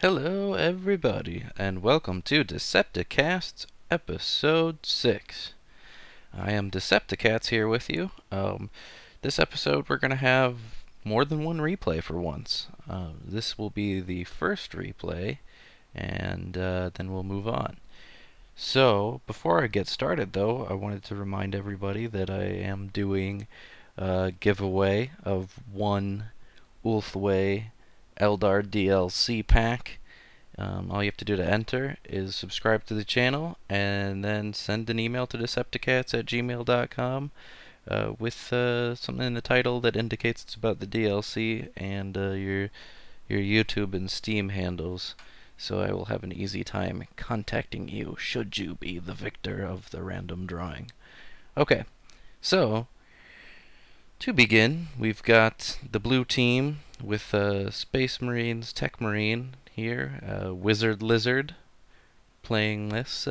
Hello everybody, and welcome to Decepticasts episode 6. I am Decepticats here with you. This episode we're going to have more than one replay for once. This will be the first replay, and then we'll move on. So, before I get started though, I wanted to remind everybody that I am doing a giveaway of one Ulthway Eldar DLC pack. All you have to do to enter is subscribe to the channel and then send an email to decepticats@gmail.com with something in the title that indicates it's about the DLC and your YouTube and Steam handles, so I will have an easy time contacting you should you be the victor of the random drawing. Okay, so to begin, we've got the blue team with Space Marines, Tech Marine here, Wizard Lizard playing this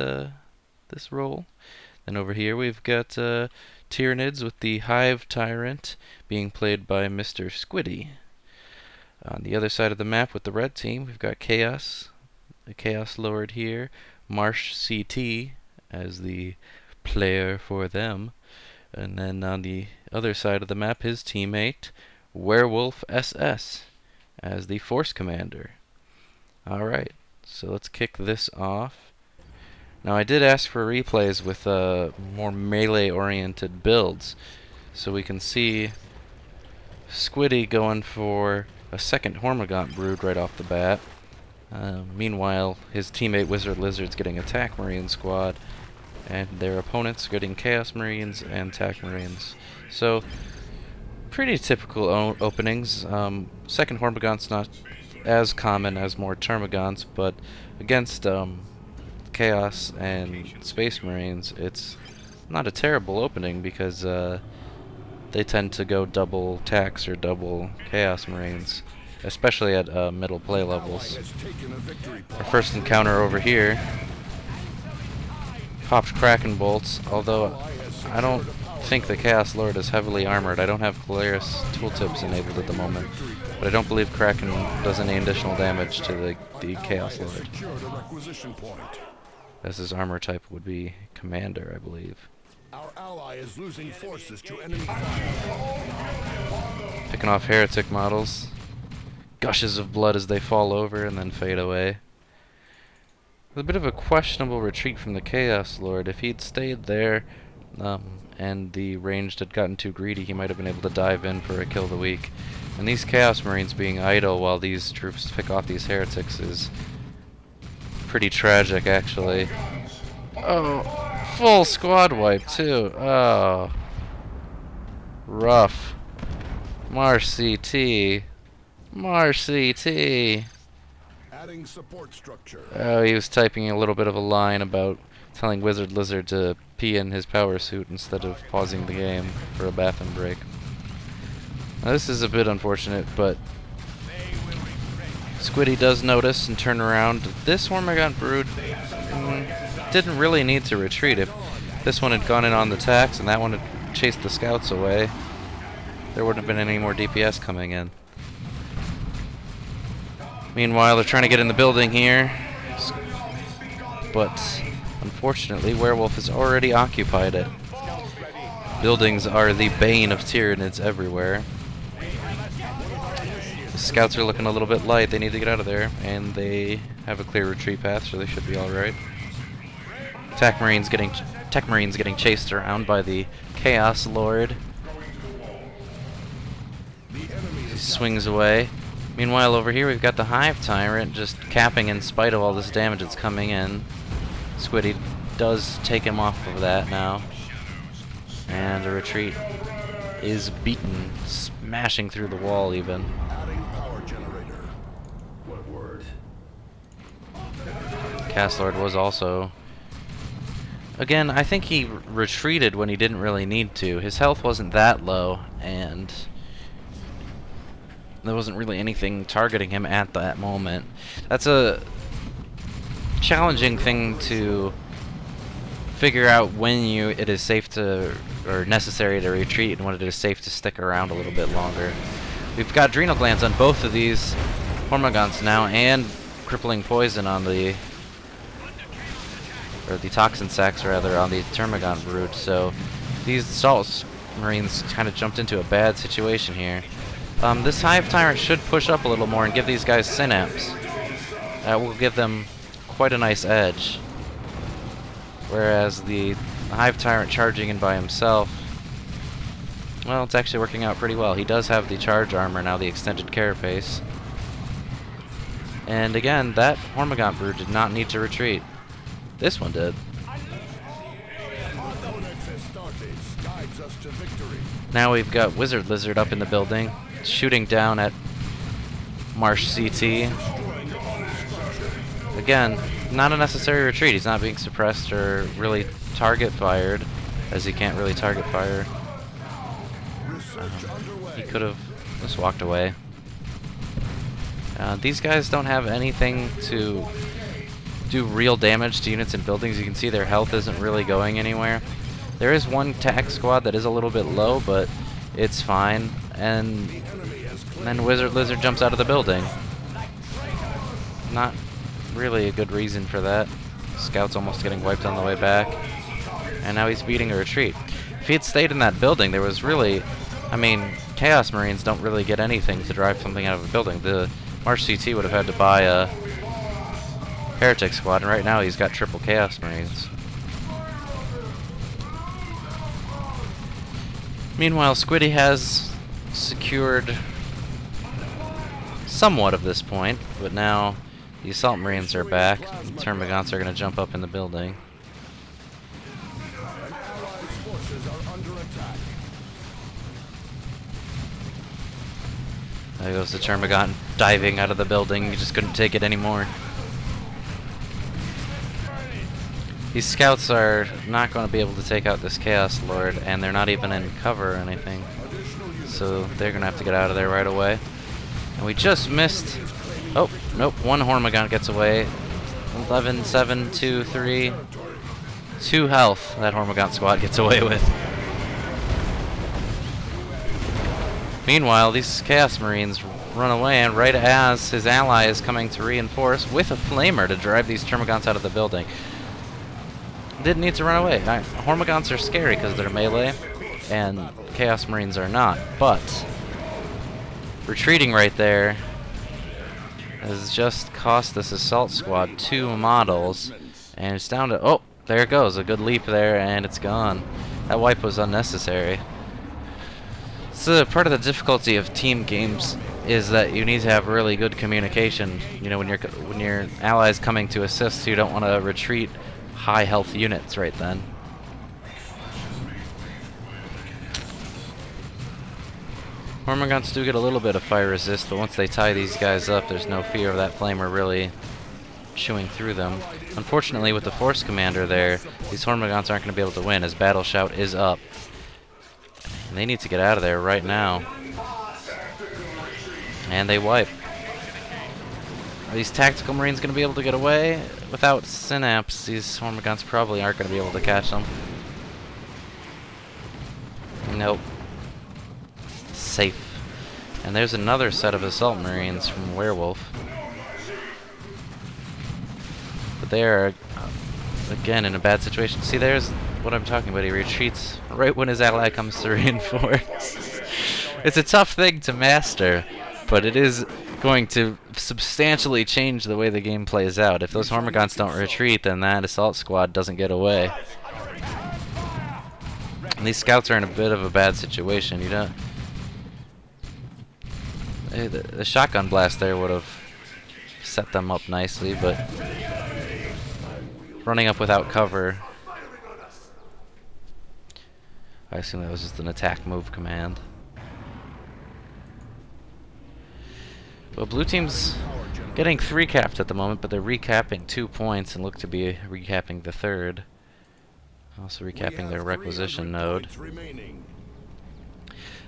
role. Then over here we've got Tyranids with the Hive Tyrant being played by Mr. Squiddy. On the other side of the map with the red team we've got Chaos, the Chaos Lord here, marshct as the player for them. And then on the other side of the map, his teammate, Werewolf SS, as the Force Commander. Alright, so let's kick this off. Now I did ask for replays with more melee-oriented builds, so we can see Squiddy going for a second Hormagaunt brood right off the bat. Meanwhile, his teammate Wizard Lizard's getting a Tac Marine squad, and their opponents getting Chaos Marines and Tech Marines. So, pretty typical openings. Second Hormagaunt's not as common as more Termagants, but against Chaos and Space Marines, it's not a terrible opening because they tend to go double Tacs or double Chaos Marines, especially at middle play levels. Our first encounter over here popped Kraken Bolts, although I don't think the Chaos Lord is heavily armored. I don't have Polaris tooltips enabled at the moment, but I don't believe Kraken does any additional damage to the Chaos Lord, as his armor type would be Commander, I believe. Picking off Heretic models, gushes of blood as they fall over and then fade away. A bit of a questionable retreat from the Chaos Lord. If he'd stayed there and the ranged had gotten too greedy, he might have been able to dive in for a kill the week. And these Chaos Marines being idle while these troops pick off these heretics is pretty tragic, actually. Oh, full squad wipe too. Oh, rough. Marshct, Marshct. Support structure. Oh, he was typing a little bit of a line about telling Wizard Lizard to pee in his power suit instead of pausing the game for a bathroom break. Now this is a bit unfortunate, but Squiddy does notice and turn around. This Hormagaunt brood didn't really need to retreat. If this one had gone in on the Tacs and that one had chased the scouts away, there wouldn't have been any more DPS coming in. Meanwhile, they're trying to get in the building here, but unfortunately, Werewolf has already occupied it. Buildings are the bane of Tyranids everywhere. The scouts are looking a little bit light, they need to get out of there, and they have a clear retreat path, so they should be alright. Tech Marines getting chased around by the Chaos Lord. He swings away. Meanwhile, over here we've got the Hive Tyrant just capping in spite of all this damage that's coming in. Squiddy does take him off of that now, and the retreat is beaten, smashing through the wall even. Chaos Lord was also... Again, I think he retreated when he didn't really need to. His health wasn't that low, and there wasn't really anything targeting him at that moment. That's a challenging thing to figure out, when it is safe to, or necessary to retreat, and when it is safe to stick around a little bit longer. We've got adrenal glands on both of these Hormagaunts now, and crippling poison on the, or the toxin sacks rather, on the Termagant brood, so these Salt Marines kind of jumped into a bad situation here. This Hive Tyrant should push up a little more and give these guys Synapse. That will give them quite a nice edge. Whereas the Hive Tyrant charging in by himself, well, it's actually working out pretty well. He does have the charge armor now, the extended carapace. And again, that Hormagaunt brood did not need to retreat. This one did. Now we've got Wizard Lizard up in the building, shooting down at marshct. Again, not a necessary retreat. He's not being suppressed or really target fired, as he can't really target fire. He could have just walked away. These guys don't have anything to do real damage to units and buildings. You can see their health isn't really going anywhere. There is one Tac squad that is a little bit low, but it's fine. And then Wizard Lizard jumps out of the building. Not really a good reason for that. Scout's almost getting wiped on the way back. And now he's beating a retreat. If he had stayed in that building, there was really... I mean, Chaos Marines don't really get anything to drive something out of a building. The marshct would have had to buy a Heretic Squad, and right now he's got triple Chaos Marines. Meanwhile, Squiddy has secured somewhat of this point, but now the Assault Marines are back. The Termagants are going to jump up in the building. There goes the Termagant diving out of the building. He just couldn't take it anymore. These scouts are not going to be able to take out this Chaos Lord, and they're not even in cover or anything. So they're going to have to get out of there right away. And we just missed... Oh, nope, one Hormagaunt gets away. 11, 7, 2, 3... 2 health that Hormagaunt squad gets away with. Meanwhile, these Chaos Marines run away, and right as his ally is coming to reinforce with a Flamer to drive these Termagants out of the building. Didn't need to run away. Now, Hormagaunts are scary because they're melee, and Chaos Marines are not, but retreating right there has just cost this assault squad 2 models, and it's down to... Oh, there it goes. A good leap there, and it's gone. That wipe was unnecessary. So part of the difficulty of team games is that you need to have really good communication. You know, when your allies coming to assist, you don't want to retreat high health units right then. Hormagaunts do get a little bit of fire resist, but once they tie these guys up, there's no fear of that Flamer really chewing through them. Unfortunately, with the Force Commander there, these Hormagaunts aren't going to be able to win, as Battle Shout is up. And they need to get out of there right now. And they wipe. Are these Tactical Marines going to be able to get away? Without Synapse, these Hormagaunts probably aren't going to be able to catch them. Nope. Safe. And there's another set of Assault Marines from Werewolf. But they are, again, in a bad situation. See, there's what I'm talking about. He retreats right when his ally comes to reinforce. It's a tough thing to master, but it is going to substantially change the way the game plays out. If those Hormagaunts don't retreat, then that assault squad doesn't get away. And these scouts are in a bit of a bad situation. You don't... The shotgun blast there would have set them up nicely, but running up without cover... I assume that was just an attack move command. Well, blue team's getting 3 capped at the moment, but they're recapping 2 points and look to be recapping the 3rd. Also recapping their requisition node.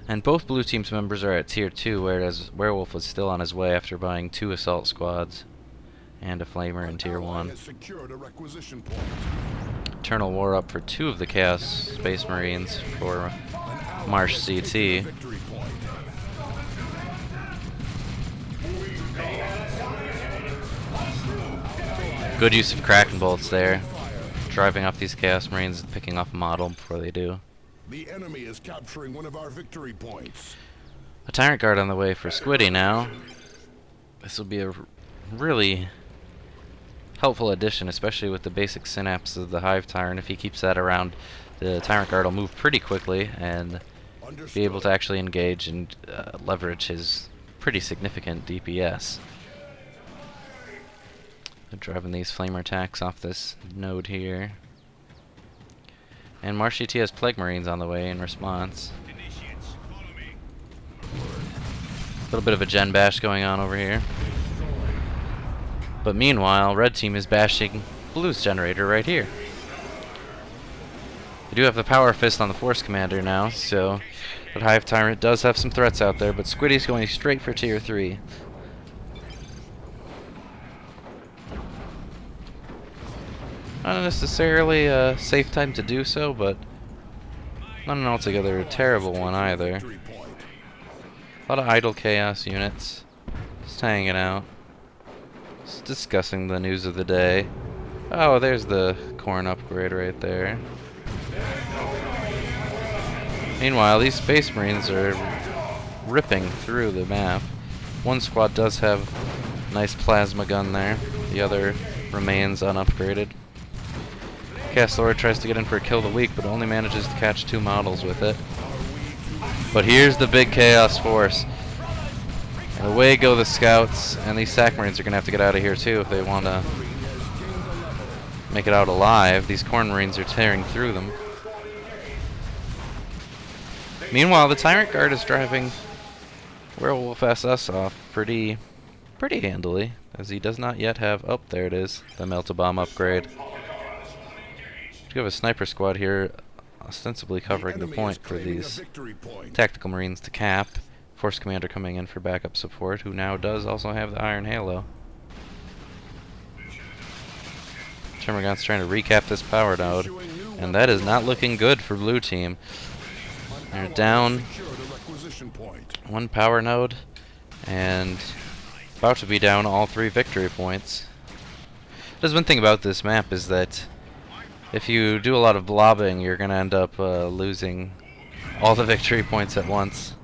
And both blue team's members are at tier 2, whereas Werewolf was still on his way after buying 2 assault squads and a Flamer in tier 1. Eternal war up for 2 of the Chaos Space Marines for marshct. Good use of Kraken Bolts there. Driving off these Chaos Marines and picking off a model before they do. The enemy is capturing one of our victory points. A Tyrant Guard on the way for Squiddy now. This will be a really helpful addition, especially with the basic Synapse of the Hive Tyrant. If he keeps that around, the Tyrant Guard will move pretty quickly and be able to actually engage and leverage his pretty significant DPS. Driving these flamer attacks off this node here. And marshct has Plague Marines on the way in response. A little bit of a gen bash going on over here. But meanwhile, red team is bashing blue's generator right here. They do have the Power Fist on the Force Commander now, so that Hive Tyrant does have some threats out there, but Squiddy's going straight for Tier 3. Not necessarily a safe time to do so, but not an altogether terrible one either. A lot of idle Chaos units, just hanging out, just discussing the news of the day. Oh, there's the corn upgrade right there. Meanwhile, these Space Marines are ripping through the map. One squad does have a nice plasma gun there. The other remains unupgraded. Chaos Lord tries to get in for a kill the week, but only manages to catch two models with it. But here's the big Chaos Force. And away go the Scouts, and these Tac Marines are going to have to get out of here too if they want to make it out alive. These Corn Marines are tearing through them. Meanwhile, the Tyrant Guard is driving Werewolf SS off pretty handily, as he does not yet have... Oh, there it is, the Melt-A-Bomb upgrade. We have a sniper squad here, ostensibly covering the point for these Tactical Marines to cap. Force Commander coming in for backup support, who now does also have the Iron Halo. Termagant's trying to recap this power node, and that is not looking good for blue team. They're down one power node and about to be down all three victory points. There's one thing about this map is that if you do a lot of blobbing, you're going to end up losing all the victory points at once.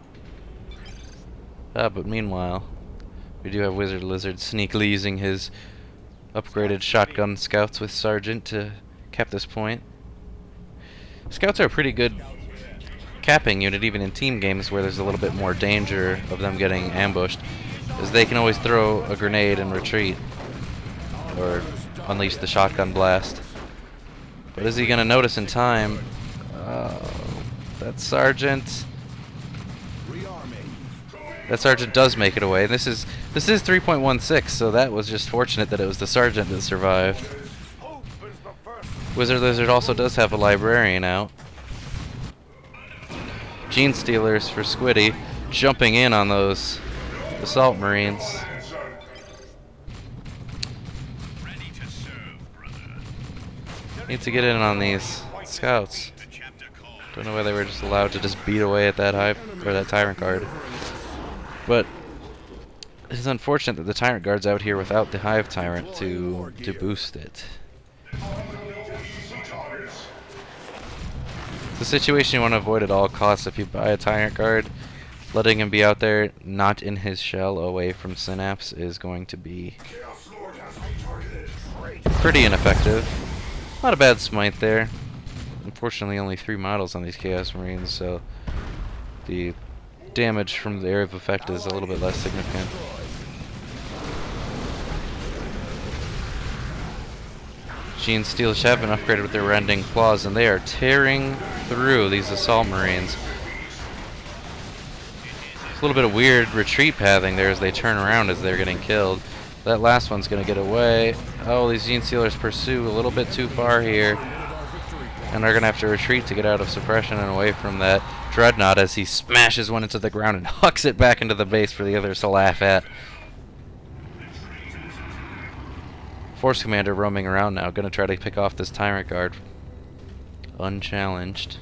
But meanwhile, we do have Wizard Lizard sneakily using his upgraded shotgun scouts with Sergeant to cap this point. Scouts are a pretty good capping unit, even in team games where there's a little bit more danger of them getting ambushed, as they can always throw a grenade and retreat or unleash the shotgun blast. But is he going to notice in time? That Sergeant... That Sergeant does make it away. This is 3.16, so that was just fortunate that it was the Sergeant that survived. Wizard Lizard also does have a Librarian out. Gene Stealers for Squiddy, jumping in on those Assault Marines. Need to get in on these Scouts. Don't know why they were just allowed to just beat away at that Tyrant Guard. But it's unfortunate that the Tyrant Guard's out here without the Hive Tyrant to boost it. It's a situation you want to avoid at all costs if you buy a Tyrant Guard. Letting him be out there, not in his shell, away from Synapse, is going to be pretty ineffective. Not a bad smite there. Unfortunately, only three models on these Chaos Marines, so the damage from the area of effect is a little bit less significant. Gene Steelers have been upgraded with their rending claws, and they are tearing through these Assault Marines. It's a little bit of weird retreat pathing there as they turn around as they're getting killed. That last one's going to get away. Oh, these Gene Stealers pursue a little bit too far here, and they're going to have to retreat to get out of suppression and away from that Dreadnought as he smashes one into the ground and hucks it back into the base for the others to laugh at. Force Commander roaming around now, gonna try to pick off this Tyrant Guard unchallenged.